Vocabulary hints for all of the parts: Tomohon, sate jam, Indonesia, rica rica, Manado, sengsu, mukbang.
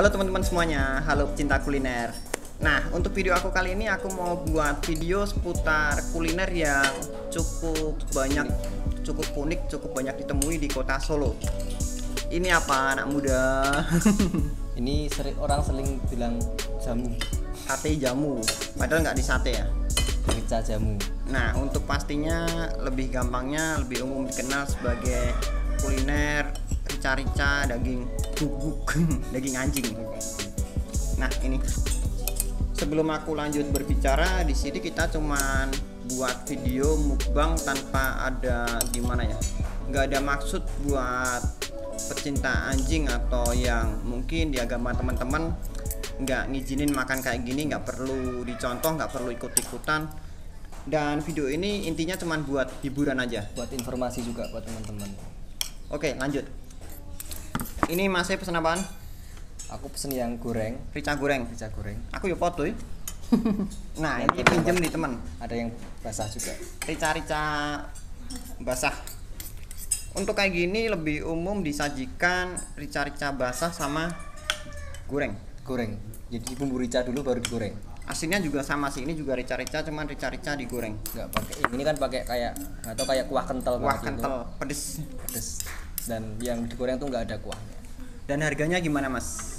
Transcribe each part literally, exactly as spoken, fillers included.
Halo teman-teman semuanya, halo pecinta kuliner. Nah, untuk video aku kali ini aku mau buat video seputar kuliner yang cukup banyak, cukup unik, cukup banyak ditemui di kota Solo. Ini apa anak muda? Ini sering orang sering bilang jamu, sate jamu, padahal nggak di sate ya, rica jamu. Nah, untuk pastinya lebih gampangnya, lebih umum dikenal sebagai kuliner rica-rica daging guguk, daging anjing. Nah, ini sebelum aku lanjut berbicara, di sini kita cuman buat video mukbang tanpa ada gimana ya, nggak ada maksud buat pecinta anjing atau yang mungkin di agama teman-teman nggak ngizinin makan kayak gini, nggak perlu dicontoh, nggak perlu ikut-ikutan. Dan video ini intinya cuman buat hiburan aja, buat informasi juga buat teman-teman. Oke, lanjut. Ini masih pesan apaan? Aku pesen yang goreng, rica goreng, rica goreng. Aku yuk foto. Nah, yang ini pinjem nih teman. Ada yang basah juga. Rica-rica basah. Untuk kayak gini lebih umum disajikan rica-rica basah sama goreng. Goreng. Jadi bumbu rica dulu baru digoreng. Aslinya juga sama sih, ini juga rica-rica, cuman rica-rica digoreng. Enggak pakai. Ini kan pakai kayak atau kayak kuah kental. Kuah kental, gitu. Pedes. Pedes. Dan yang digoreng tuh nggak ada kuahnya. Dan harganya gimana mas?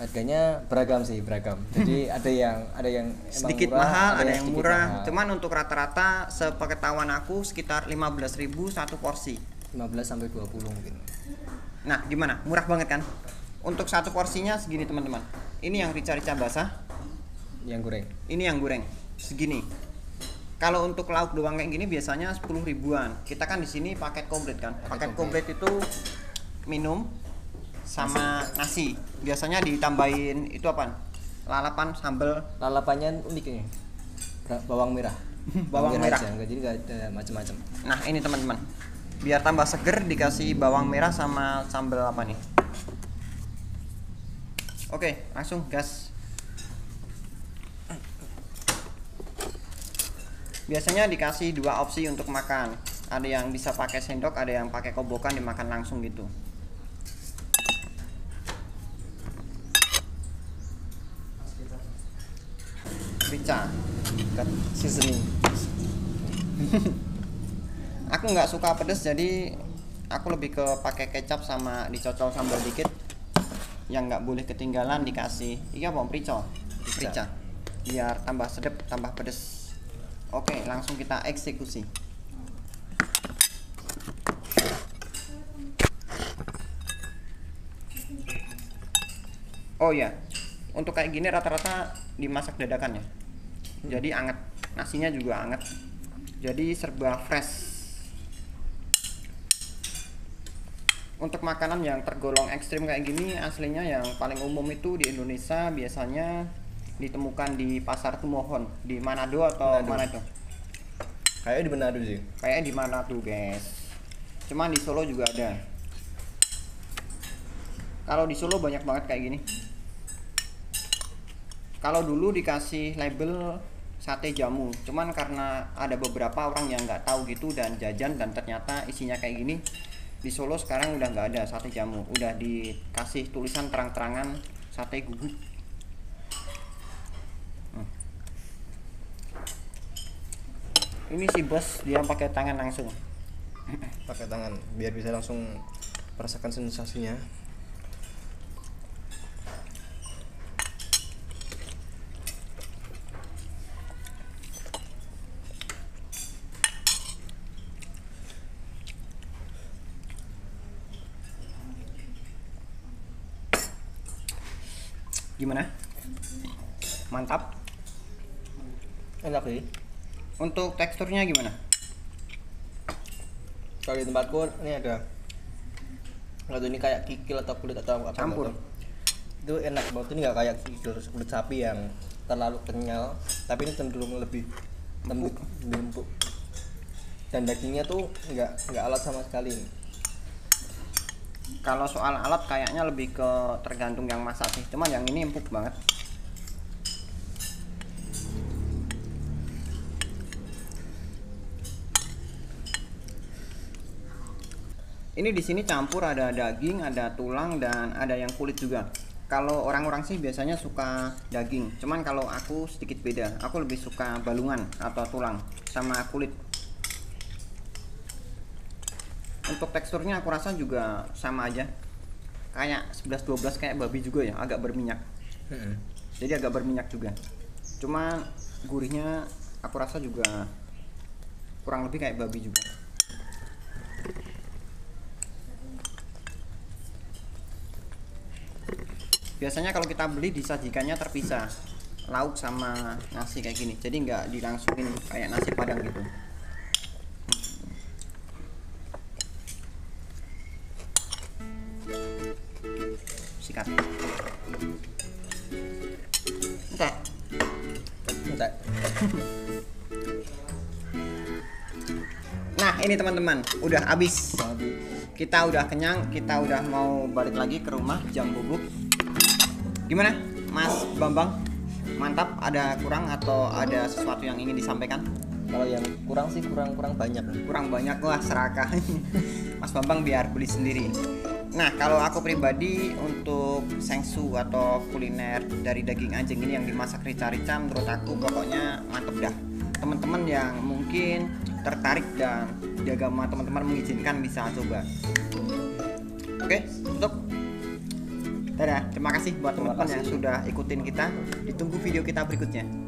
Harganya beragam sih, beragam. Jadi ada yang ada yang sedikit murah, mahal, ada, ada yang, yang murah. Mahal. Cuman untuk rata-rata sepengetahuan aku sekitar lima belas ribu satu porsi. lima belas sampai dua puluh mungkin. Nah, gimana? Murah banget kan? Untuk satu porsinya segini, teman-teman. Ini yang rica-rica basah, yang goreng. Ini yang goreng. Segini. Kalau untuk lauk doang kayak gini biasanya sepuluh ribuan. Kita kan di sini paket komplit kan? Paket, paket komplit itu minum sama nasi. nasi. Biasanya ditambahin itu apa? Lalapan, sambal. Lalapannya unik ini. Bawang merah. Bawang, bawang merah. Aja. Jadi enggak ada macam-macam. Nah, ini teman-teman. Biar tambah seger dikasih bawang merah sama sambal apa nih. Oke, langsung gas. Biasanya dikasih dua opsi untuk makan. Ada yang bisa pakai sendok, ada yang pakai kobokan dimakan langsung gitu. Rica, seasoning. Aku nggak suka pedes, jadi aku lebih ke pakai kecap sama dicocol sambal dikit. Yang nggak boleh ketinggalan dikasih iya bawang rica, rica biar tambah sedap, tambah pedes. Oke, langsung kita eksekusi. Oh ya, untuk kayak gini rata-rata dimasak dadakan ya, jadi anget, nasinya juga anget, jadi serba fresh. Untuk makanan yang tergolong ekstrim kayak gini, aslinya yang paling umum itu di Indonesia biasanya ditemukan di pasar Tomohon di Manado atau Manado. Kayaknya di Manado sih. Kayaknya di Manado guys. Cuman di Solo juga ada. Kalau di Solo banyak banget kayak gini. Kalau dulu dikasih label sate jamu, cuman karena ada beberapa orang yang nggak tahu gitu dan jajan dan ternyata isinya kayak gini. Di Solo sekarang udah nggak ada sate jamu, udah dikasih tulisan terang-terangan sate guguk. Hmm. Ini si bos dia pakai tangan langsung. Pakai tangan biar bisa langsung merasakan sensasinya. Gimana? Mantap. Enak sih. Untuk teksturnya gimana? Kalau di tempatku ini ada kalau ini kayak kikil atau kulit atau apa campur. Atau, itu enak banget, ini nggak kayak kikil kulit sapi yang terlalu kenyal, tapi ini cenderung lebih lembut, empuk. Dan dagingnya tuh nggak nggak alat sama sekali. Kalau soal alat kayaknya lebih ke tergantung yang masak sih, cuman yang ini empuk banget. Ini di sini campur, ada daging, ada tulang, dan ada yang kulit juga. Kalau orang-orang sih biasanya suka daging, cuman kalau aku sedikit beda. Aku lebih suka balungan atau tulang sama kulit. Untuk teksturnya aku rasa juga sama aja. Kayak sebelas dua belas kayak babi juga ya, agak berminyak. Mm-hmm. Jadi agak berminyak juga. Cuma gurihnya aku rasa juga kurang lebih kayak babi juga. Biasanya kalau kita beli disajikannya terpisah, lauk sama nasi kayak gini, jadi nggak dilangsungin kayak nasi padang gitu. Sikat. Entah. Entah. Nah ini teman-teman, udah habis. Kita udah kenyang, kita udah mau balik lagi ke rumah jam bubuk. Gimana Mas Bambang, mantap? Ada kurang atau ada sesuatu yang ingin disampaikan? Kalau yang kurang sih kurang-kurang banyak kurang banyak lah serakah. Mas Bambang biar beli sendiri. Nah kalau aku pribadi untuk sengsu atau kuliner dari daging anjing ini yang dimasak rica-rica, menurut aku pokoknya mantep dah. Teman-teman yang mungkin tertarik dan agama teman-teman mengizinkan bisa coba. Oke, tutup. Dadah, terima kasih buat teman-teman yang sudah ikutin kita. Ditunggu video kita berikutnya.